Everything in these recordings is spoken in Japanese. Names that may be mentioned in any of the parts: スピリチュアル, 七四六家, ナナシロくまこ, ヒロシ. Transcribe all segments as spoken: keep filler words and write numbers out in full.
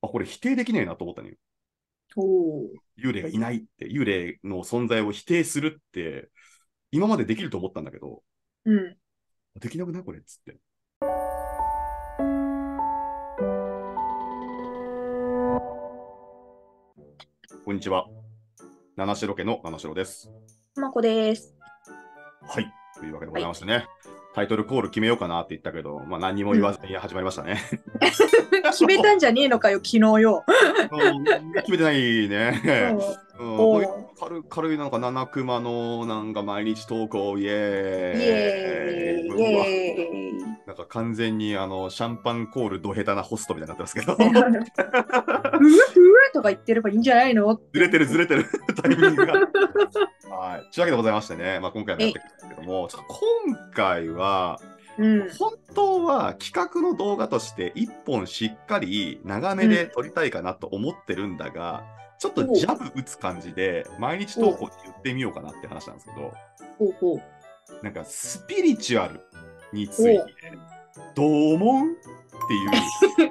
あ、これ否定できないなと思ったのよ。おー。幽霊がいないって、幽霊の存在を否定するって、今までできると思ったんだけど、うん。できなくないこれっつって。こんにちは。七城家の七城です。まこです。はい。というわけでございましてね。はい、タイトルコール決めようかなって言ったけど、まあ何にも言わずに始まりましたね。うん、決めたんじゃねえのかよ、昨日よ。決めてないね。うん、こういう軽、軽いなんか七熊のなんか毎日投稿イエーイ。イエーイ。なんか完全にあのシャンパンコールド下手なホストみたいになってますけど。うわうとか言ってればいいんじゃないの？ずれてるずれてるタイミングが。はい。というわけでございましてね、まあ今回もやってきたんですけども、ちょっと今回は、うん、本当は企画の動画として一本しっかり長めで撮りたいかなと思ってるんだが、うん、ちょっとジャブ打つ感じで毎日投稿って言ってみようかなって話なんですけど、ほうほう、なんかスピリチュアルについてどう思うっていう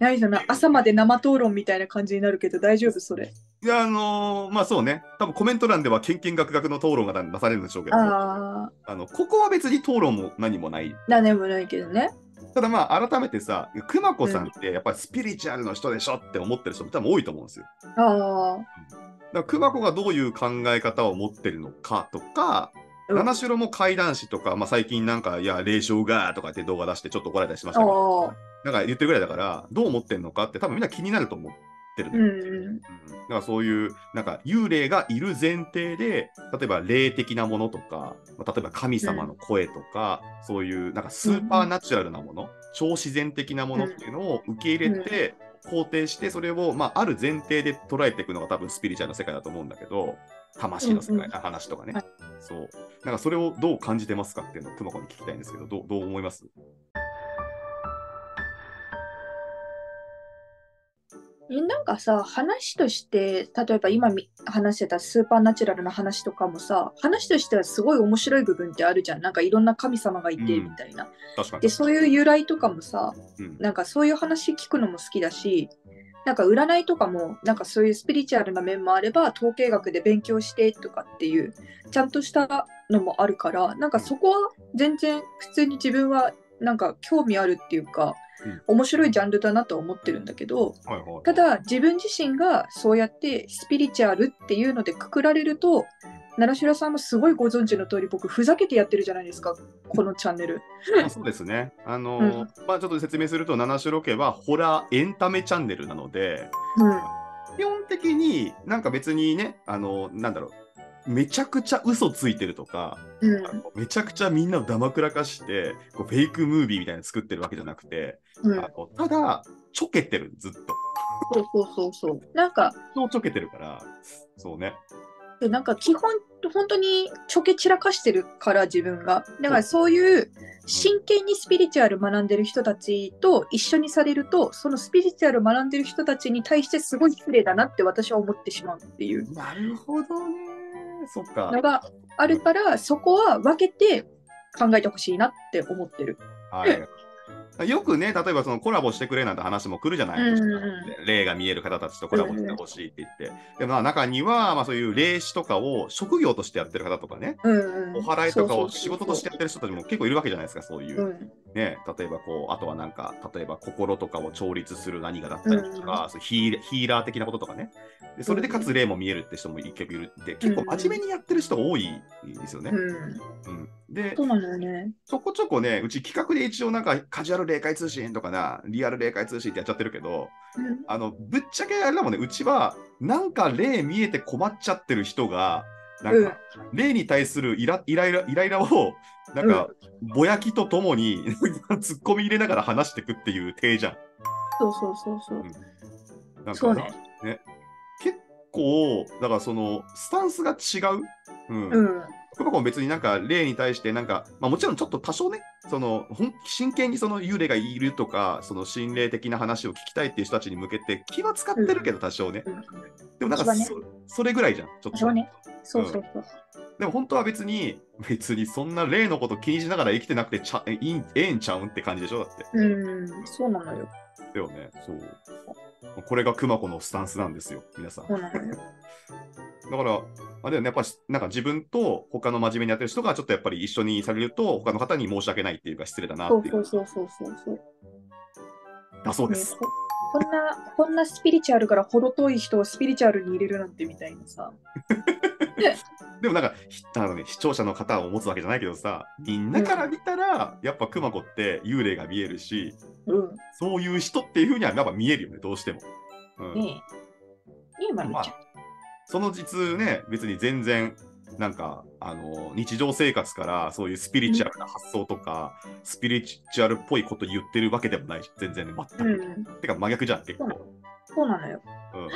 何その朝まで生討論みたいな感じになるけど大丈夫それ？いやあのー、まあそうね、多分コメント欄ではけんけんがくがくの討論がなされるんでしょうけど、ああのここは別に討論も何もない何もないけどね。ただまあ改めてさ、くまこさんってやっぱりスピリチュアルの人でしょって思ってる人も多分多いと思うんですよ。ああ。くまこがどういう考え方を持ってるのかとか、うん、七城も怪談師とか、まあ、最近なんかいや霊障がとかって動画出してちょっと怒られたりしましたけど、なんか言ってるぐらいだからどう思ってるのかって多分みんな気になると思ってるね。うんうん、だからそういうなんか幽霊がいる前提で、例えば霊的なものとか、例えば神様の声とか、うん、そういうなんかスーパーナチュラルなもの、うん、超自然的なものっていうのを受け入れて、うん、肯定して、それを、まあ、ある前提で捉えていくのが多分スピリチュアルの世界だと思うんだけど、魂の世界の話とかね、そうなんかそれをどう感じてますかっていうのをくまこに聞きたいんですけど、どう、どう思います？なんかさ、話として例えば今話してたスーパーナチュラルな話とかもさ、話としてはすごい面白い部分ってあるじゃん。なんかいろんな神様がいてみたいな、うん、確かに。でそういう由来とかもさ、うん、なんかそういう話聞くのも好きだし、なんか占いとかもなんかそういうスピリチュアルな面もあれば、統計学で勉強してとかっていうちゃんとしたのもあるから、なんかそこは全然普通に自分はなんか興味あるっていうか、うん、面白いジャンルだなと思ってるんだけど、はいはいはい、ただ自分自身がそうやってスピリチュアルっていうのでくくられると、七城さんもすごいご存知の通り、僕ふざけてやってるじゃないですかこのチャンネル。あ、そうですね、あのーうん、まあちょっと説明すると、七城家はホラーエンタメチャンネルなので、うん、基本的になんか別にね、あのー、なんだろう、めちゃくちゃ嘘ついてるとか、うん、めちゃくちゃみんなをだまくらかしてこうフェイクムービーみたいなの作ってるわけじゃなくて、うん、あのただちょけてる、ずっとそうそうそうそう、なんかそうちょけてるから、そうね、でなんか基本本当にちょけ散らかしてるから、自分がだからそういう真剣にスピリチュアル学んでる人たちと一緒にされると、そのスピリチュアル学んでる人たちに対してすごい失礼だなって私は思ってしまうっていう。なるほどね、そっか、のがあるから、そこは分けて考えてほしいなって思ってる。はい、よくね、例えばそのコラボしてくれなんて話も来るじゃないですか、うんうん、霊が見える方たちとコラボしてほしいって言って、うんうん、でまあ中にはまあそういう霊視とかを職業としてやってる方とかね、うんうん、お祓いとかを仕事としてやってる人たちも結構いるわけじゃないですか、そういう、うん、ね、例えばこう、あとはなんか例えば心とかを調律する何かだったりとか、うん、ヒー、ヒーラー的なこととかね、でそれでかつ霊も見えるって人もいけるって、結構真面目にやってる人多いんですよね。うん、うん、でそうなんだよね。ちょこちょこね、うち企画で一応なんかカジュアル霊界通信とかな、リアル霊界通信ってやっちゃってるけど、うん、あのぶっちゃけあれだもんね、うちはなんか霊見えて困っちゃってる人がなんか、うん、霊に対するイライライライライラをなんか、うん、ぼやきとともにツッコミ入れながら話していくっていう体じゃん。そうそうそうそう。うん、なんかそうね。ね、結構だからそのスタンスが違う。うん。うん、くまこも別になんか霊に対してなんか、まあ、もちろんちょっと多少ね、その真剣にその幽霊がいるとか、その心霊的な話を聞きたいっていう人たちに向けて気は使ってるけど、多少ね、うんうん、でもなんか そ,、ね、それぐらいじゃん、ちょっと、そうね、そうそうそう、うん、でも本当は別に別にそんな霊のこと気にしながら生きてなくてちゃいいえんちゃうんって感じでしょ、だって。うん、そうなのよ。だよね。そう。これが熊子のスタンスなんですよ、皆さん。だから、あれだよね、やっぱなんか自分と他の真面目にやってる人がちょっとやっぱり一緒にされると、他の方に申し訳ないっていうか失礼だなっていう。そうそうそうそうそう。だそうです。ね、こんな、こんなスピリチュアルから程遠い人をスピリチュアルに入れるなんてみたいなさ。でもなんかあの、ね、視聴者の方を持つわけじゃないけどさ、みんなから見たら、うん、やっぱ熊子って幽霊が見えるし、うん、そういう人っていう風にはやっぱ見えるよね、どうしても。うん、ねえ、いいまるちゃん、まあ、その実ね、別に全然なんかあの日常生活からそういうスピリチュアルな発想とか、うん、スピリチュアルっぽいこと言ってるわけでもないし、全然、ね、全く、うん、てか真逆じゃん、結構。そうなのよ。うん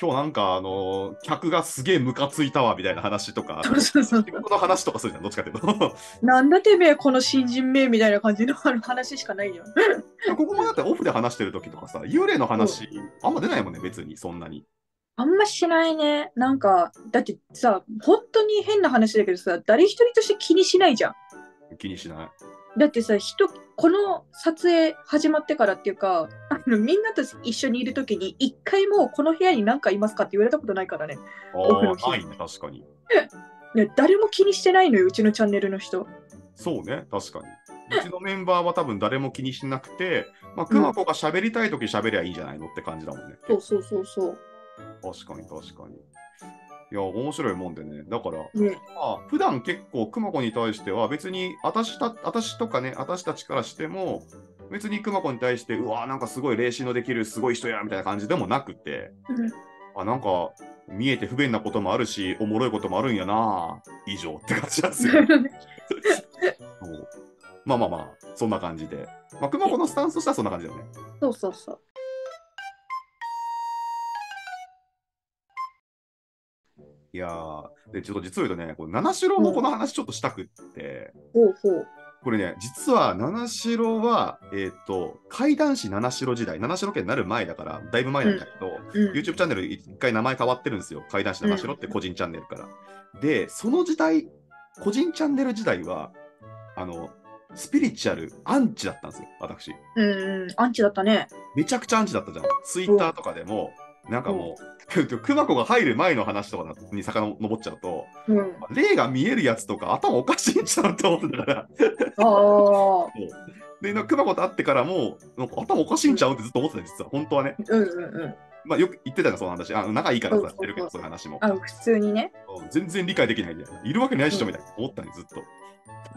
今日なんかあのー、客がすげえムカついたわみたいな話とか、仕事の話とかするじゃん、どっちかっていうと。なんだてめえ、この新人めえみたいな感じの話しかないよ。ここもだってオフで話してる時とかさ、幽霊の話、あんま出ないもんね、別にそんなに。あんましないね。なんか、だってさ、本当に変な話だけどさ、誰一人として気にしないじゃん。気にしない。だってさ、人この撮影始まってからっていうか、あのみんなと一緒にいるときに一回もこの部屋に何かいますかって言われたことないからね。ああ、ないね、確かに。ね、誰も気にしてないのよ、うちのチャンネルの人。そうね、確かに。うちのメンバーは多分誰も気にしなくて、まあ、熊子が喋りたいとき喋りゃいいんじゃないのって感じだもんね。そうそうそうそう。確かに確かに。いや、面白いもんでね。だから、ね、まあ、普段結構熊子に対しては別に私た、私とかね、私たちからしても別に熊子に対してうわーなんかすごい霊視のできるすごい人やみたいな感じでもなくて、うん、あなんか見えて不便なこともあるしおもろいこともあるんやな以上って感じなんですよ。そうまあまあまあそんな感じで、まあ、熊子のスタンスとしてはそんな感じだよね。そうそうそう。いやーでちょっと実を言うとね、こう七四郎もこの話ちょっとしたくって、うん、これね、実は七四郎は、えー、と怪談師七四郎時代、七四郎家になる前だから、だいぶ前なんだけど、うん、YouTube チャンネル一回名前変わってるんですよ、怪談師七四郎って個人チャンネルから。うん、で、その時代、個人チャンネル時代は、あのスピリチュアルアンチだったんですよ、私。うん、アンチだったね。めちゃくちゃアンチだったじゃん、Twitter とかでも。なんかもう、うん、熊子が入る前の話とかに遡っちゃうと、うん、霊が見えるやつとか頭おかしいんちゃうと思うんだからで熊子と会ってからもなんか頭おかしいんちゃうってずっと思ってた、実は本当はね、うんうんうん、まあよく言ってたのその話、あの仲いいからさってるけどそういう話もあ普通にね全然理解できないんだよ、いるわけないっしょみたいな思ったねずっと。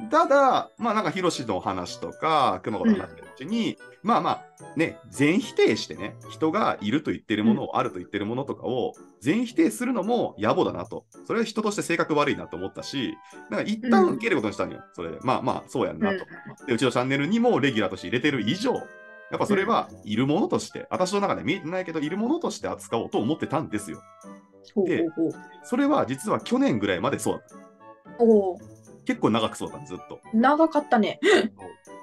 ただまあなんかヒロシの話とか熊子の話のうちに、うん、まあまあね全否定してね、人がいると言ってるものを、うん、あると言ってるものとかを全否定するのも野暮だなと、それは人として性格悪いなと思ったし、なんか一旦受けることにしたのよ、うん、それでまあまあそうやんなと、うん、でうちのチャンネルにもレギュラーとして入れてる以上やっぱそれはいるものとして、うん、私の中で見えてないけどいるものとして扱おうと思ってたんですよ。でそれは実は去年ぐらいまでそうだった。おー結構長くそうだったずっと。長かったね。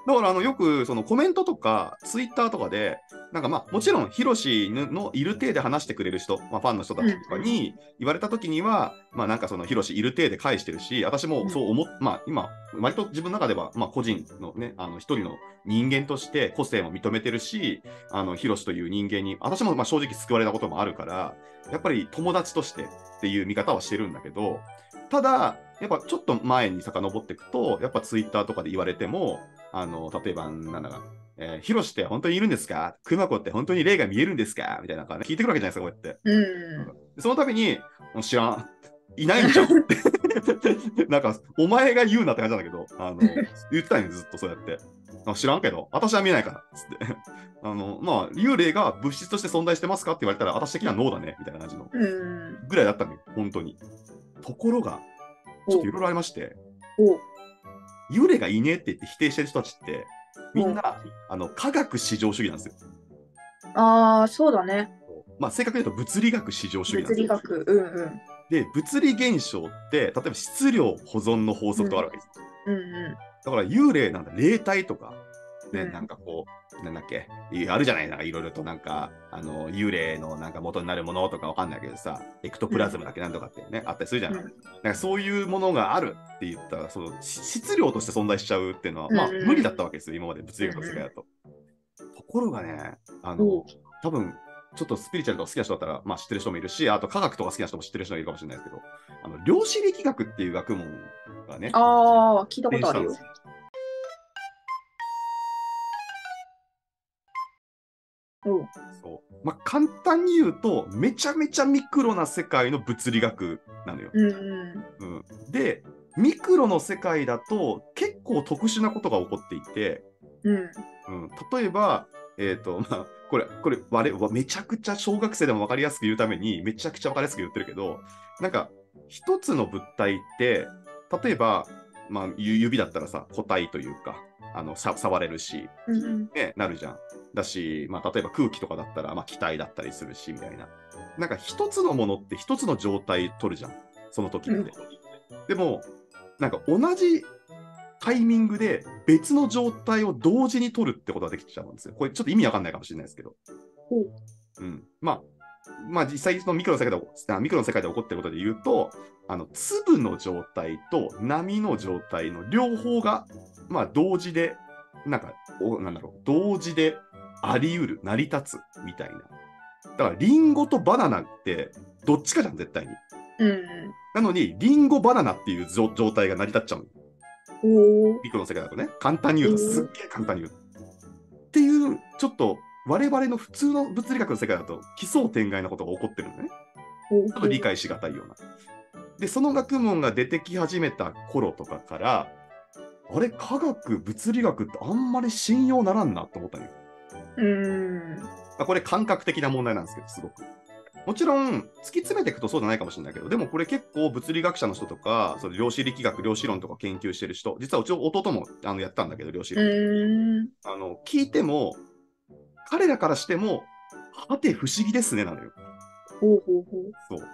だからあのよくそのコメントとかツイッターとかでなんかまあもちろんヒロシのいる体で話してくれる人、まあ、ファンの人たちとかに言われた時には、うん、まあなんかそのヒロシいる体で返してるし、私もそう思っ、うん、まあ今割と自分の中ではまあ個人のねあの一人の人間として個性も認めてるし、あのヒロシという人間に私もまあ正直救われたこともあるからやっぱり友達としてっていう見方はしてるんだけど、ただやっぱちょっと前に遡っていくと、やっぱツイッターとかで言われても、あの例えば、なんだか、えー、ヒロシって本当にいるんですか、熊子って本当に霊が見えるんですかみたいなの、ね、聞いてくるわけじゃないですか、こうやって。うん、そのたびに、知らん、いないんじゃんって、なんか、お前が言うなって感じなんだけど、あの言ってたんよ、ずっとそうやって。知らんけど、私は見えないからつってあの、まあ、幽霊が物質として存在してますかって言われたら、私的にはノーだねみたいな感じの、うん、ぐらいだったのよ、本当に。ところが、ちょっといろいろありまして、幽霊がいねえって言って否定してる人たちって、みんなあの科学至上主義なんですよ。ああ、そうだね。まあ、正確に言うと物理学至上主義なんですよ。物理学、うんうん。で、物理現象って、例えば質量保存の法則とかあるわけです。うんうん。だから幽霊なんだ、霊体とか、ね、うん、なんかこう、なんだっけ、あるじゃない、なんかいろいろとなんか、あの幽霊のなんか元になるものとかわかんないけどさ、エクトプラズムだけなんとかってね、うん、あったりするじゃない、うん、なんかそういうものがあるって言ったら、その質量として存在しちゃうっていうのは、まあ、うん、無理だったわけですよ、今まで物理学の世界だと。うん、ところがね、あの、多分ちょっとスピリチュアルとか好きな人だったら、まあ、知ってる人もいるし、あと科学とか好きな人も知ってる人もいるかもしれないですけど、あの量子力学っていう学問がね、ああ、聞いたことあるよ。うん、そうまあ、簡単に言うとめちゃめちゃミクロな世界の物理学なのよ。うんうんうん、でミクロの世界だと結構特殊なことが起こっていて、うんうん、例えば、えーとまあ、これこれ我々めちゃくちゃ小学生でも分かりやすく言うためにめちゃくちゃ分かりやすく言ってるけど、なんか一つの物体って例えば、まあ、指だったらさ個体というか。あのさ触れるし、うんね、なるじゃん。だし、まあ、例えば空気とかだったら、まあ、気体だったりするしみたいな。なんか一つのものって一つの状態取るじゃん、その時って。うん、でもなんか同じタイミングで別の状態を同時に取るってことができちゃうんですよ。これちょっと意味わかんないかもしれないですけど。うんうん、まあまあ実際そのミクロの世界でミクロの世界で起こってることで言うと、あの粒の状態と波の状態の両方がまあ同時でなんかおなんだろう同時であり得る成り立つみたいな。だからリンゴとバナナってどっちかじゃん絶対に。うん、なのにリンゴバナナっていう状態が成り立っちゃう。おミクロの世界だとね、簡単に言うとすっげえ簡単に言うっていうちょっと。我々の普通の物理学の世界だと奇想天外なことが起こってるのね。ちょっと理解しがたいような。で、その学問が出てき始めた頃とかから、あれ、科学、物理学ってあんまり信用ならんなと思ったのよ。うーん。これ感覚的な問題なんですけど、すごく。もちろん、突き詰めていくとそうじゃないかもしれないけど、でもこれ結構物理学者の人とか、その量子力学、量子論とか研究してる人、実はうちの弟もあのやったんだけど、量子論。あの聞いても、彼らからしても、はて不思議ですねなのよ。ほうほうほう。そう。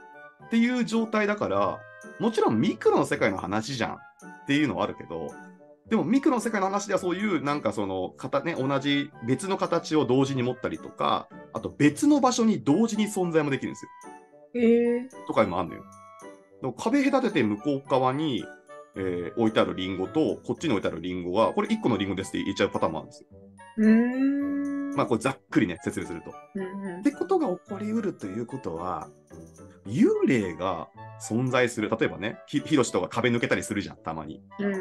っていう状態だから、もちろんミクロの世界の話じゃんっていうのはあるけど、でもミクロの世界の話ではそういうなんかそのかた、ね、同じ別の形を同時に持ったりとか、あと別の場所に同時に存在もできるんですよ。へえ。とかにもあるのよ。でも壁隔てて向こう側に、えー、置いてあるリンゴとこっちに置いてあるリンゴはこれいっこのリンゴですって言っちゃうパターンもあるんですよ。うーん。まあこうざっくりね説明すると、うんうん。ってことが起こりうるということは幽霊が存在する。例えばねひろしとか壁抜けたりするじゃんたまに、うん、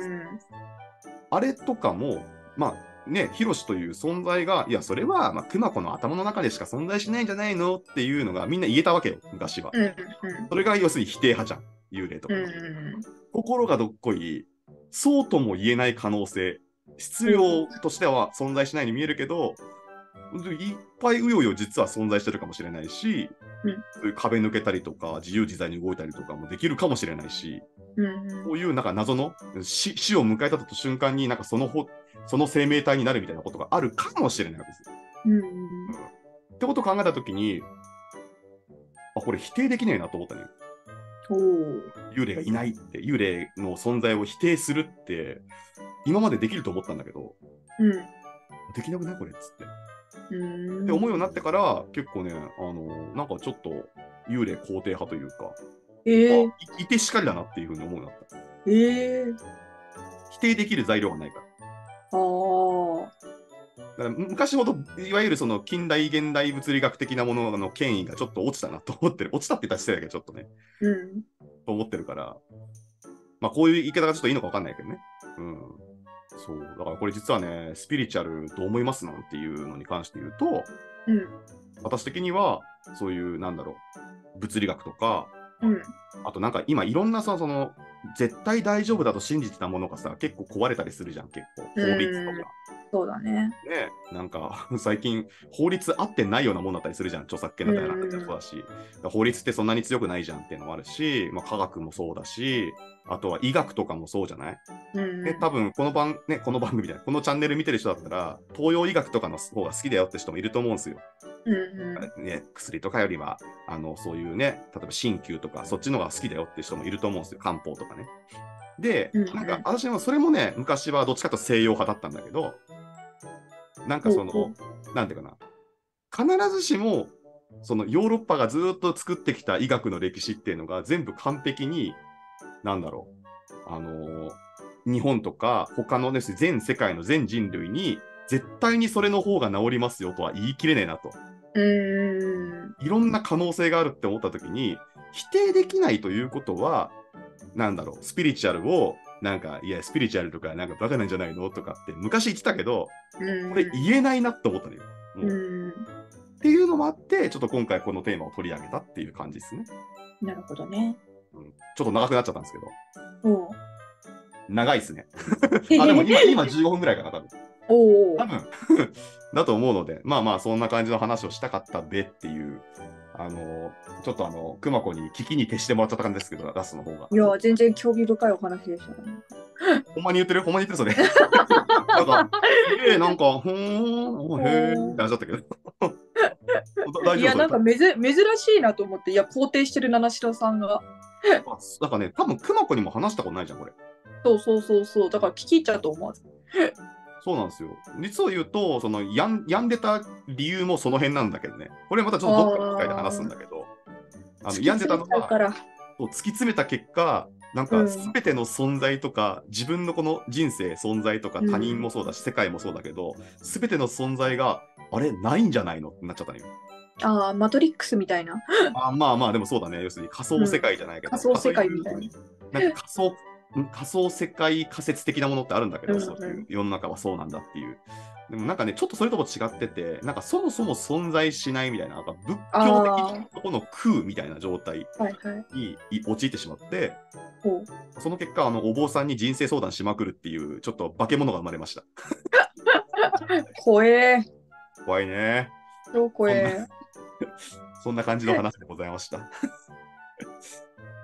あれとかもまあねひろしという存在がいやそれはまあ熊子の頭の中でしか存在しないんじゃないのっていうのがみんな言えたわけよ昔は、うんうん、それが要するに否定派じゃん幽霊とか、うんうん、心がどっこいそうとも言えない可能性必要としては存在しないように見えるけど、うんいっぱいうようよ実は存在してるかもしれないし、うん、そういう壁抜けたりとか自由自在に動いたりとかもできるかもしれないし、うん、そういうなんか謎の 死, 死を迎えたと瞬間になんか そ, のほその生命体になるみたいなことがあるかもしれないわけです、うんうん、ってことを考えたときにあこれ否定できないなと思ったね。お幽霊がいないって幽霊の存在を否定するって今までできると思ったんだけど、うん、できなくないこれっつってって思うようになってから結構ねあのなんかちょっと幽霊肯定派というか、えー、い, いてしかりだなっていうふうに思うようになった、えー、否定できる材料がないから。あだから昔ほどいわゆるその近代現代物理学的なものの権威がちょっと落ちたなと思ってる落ちたって言ったら失礼だけどちょっとね、うん、と思ってるからまあこういう言い方がちょっといいのか分かんないけどね、うんそうだからこれ実はねスピリチュアルどう思いますなんていうのに関して言うと、うん、私的にはそういうなんだろう物理学とか、うん、あとなんか今いろんなさその絶対大丈夫だと信じてたものがさ結構壊れたりするじゃん結構法律とか、そうだねねなんか最近法律合ってないようなものだったりするじゃん著作権だったりなんかそうだし法律ってそんなに強くないじゃんっていうのもあるし、まあ、科学もそうだしあとは医学とかもそうじゃない、うん、で多分この番、ね、この番組みたいなこのチャンネル見てる人だったら東洋医学とかの方が好きだよって人もいると思うんですよ、うんうんね、薬とかよりはあのそういうね例えば鍼灸とかそっちの方が好きだよって人もいると思うんですよ漢方とかねで、うんうん、なんか私もそれもね昔はどっちかと西洋派だったんだけどなんかその、うんうん、なんていうかな必ずしもそのヨーロッパがずっと作ってきた医学の歴史っていうのが全部完璧になんだろうあのー、日本とか他の、ね、全世界の全人類に絶対にそれの方が治りますよとは言い切れねえなと、うーん、いろんな可能性があるって思った時に否定できないということは、なんだろう、スピリチュアルをなんか、いやスピリチュアルとかなんかバカなんじゃないのとかって昔言ってたけど、これ言えないなって思ったのよ、もう、うん、っていうのもあってちょっと今回このテーマを取り上げたっていう感じですね。なるほどね、うん、ちょっと長くなっちゃったんですけど、おう、長いですねあでも 今, 今じゅうごふんぐらいかな多分お多分だと思うので、まあまあそんな感じの話をしたかったべっていう、あのちょっとあの熊子に聞きに徹してもらっちゃった感じですけど、ラストの方がいや全然興味深いお話でしたね。ほんまに言ってるほんまに言ってるそれなんかえー、なんかふーんへーって話だったけどいやなんかめず珍しいなと思って、いや肯定してる七代さんがだからね、多分熊子にも話したことないじゃんこれ。そうそうそうそう、だから聞き入っちゃうと思わずそうなんですよ。実を言うとその や, んやんでた理由もその辺なんだけどね、これまたちょっとどっかの機会で話すんだけど、あのやんでたのが突き詰めた結果、なんか全ての存在とか、うん、自分のこの人生存在とか他人もそうだし、うん、世界もそうだけど全ての存在があれないんじゃないのってなっちゃったのよ。ああ、マトリックスみたいなあまあまあでもそうだね、要するに仮想世界じゃないけど、うん、仮想世界みたいな、なんか仮想仮想世界仮説的なものってあるんだけど、うんうん、そういう世の中はそうなんだっていう。でもなんかねちょっとそれとも違ってて、なんかそもそも存在しないみたいな、なんか仏教的なとこの空みたいな状態に陥ってしまって、はいはい、その結果あのお坊さんに人生相談しまくるっていうちょっと化け物が生まれました怖え怖いね超怖えそんな感じの話でございました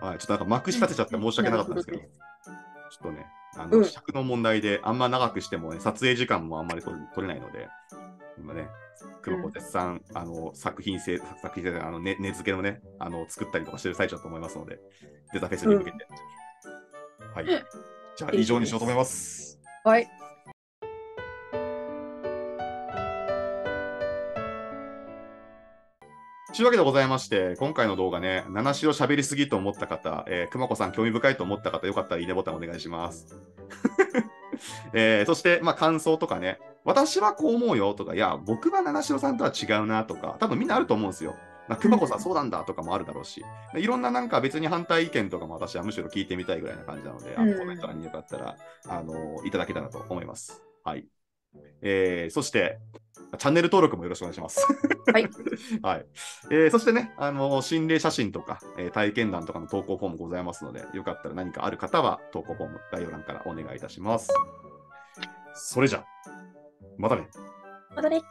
はい、ちょっとなんか幕し立てちゃって申し訳なかったんですけど、ちょっとね、あの、うん、尺の問題であんま長くしてもね、撮影時間もあんまり取れないので、今ね、熊子絶賛、うん、あの作品制、作品制、あの、ね、根付けのね、あの、作ったりとかしてる最中だと思いますので、デザフェスに向けて。うん、はい。じゃあ、以上にしようと思います。はい。というわけでございまして、今回の動画ね、七代喋りすぎと思った方、えー、熊子さん興味深いと思った方、よかったらいいねボタンお願いします、えー、そして、まあ、感想とかね、私はこう思うよとか、いや僕は七代さんとは違うなとか、多分みんなあると思うんですよ。熊子さんそうなんだとかもあるだろうし、いろんななんか別に反対意見とかも私はむしろ聞いてみたいぐらいな感じなので、あのコメント欄によかったら、あのいただけたらと思います。はい、えー、そしてチャンネル登録もよろしくお願いしますはい、はい、えー、そしてね、あの心霊写真とか、えー、体験談とかの投稿フォームございますので、よかったら何かある方は投稿フォーム概要欄からお願いいたします。それじゃまたねまたね。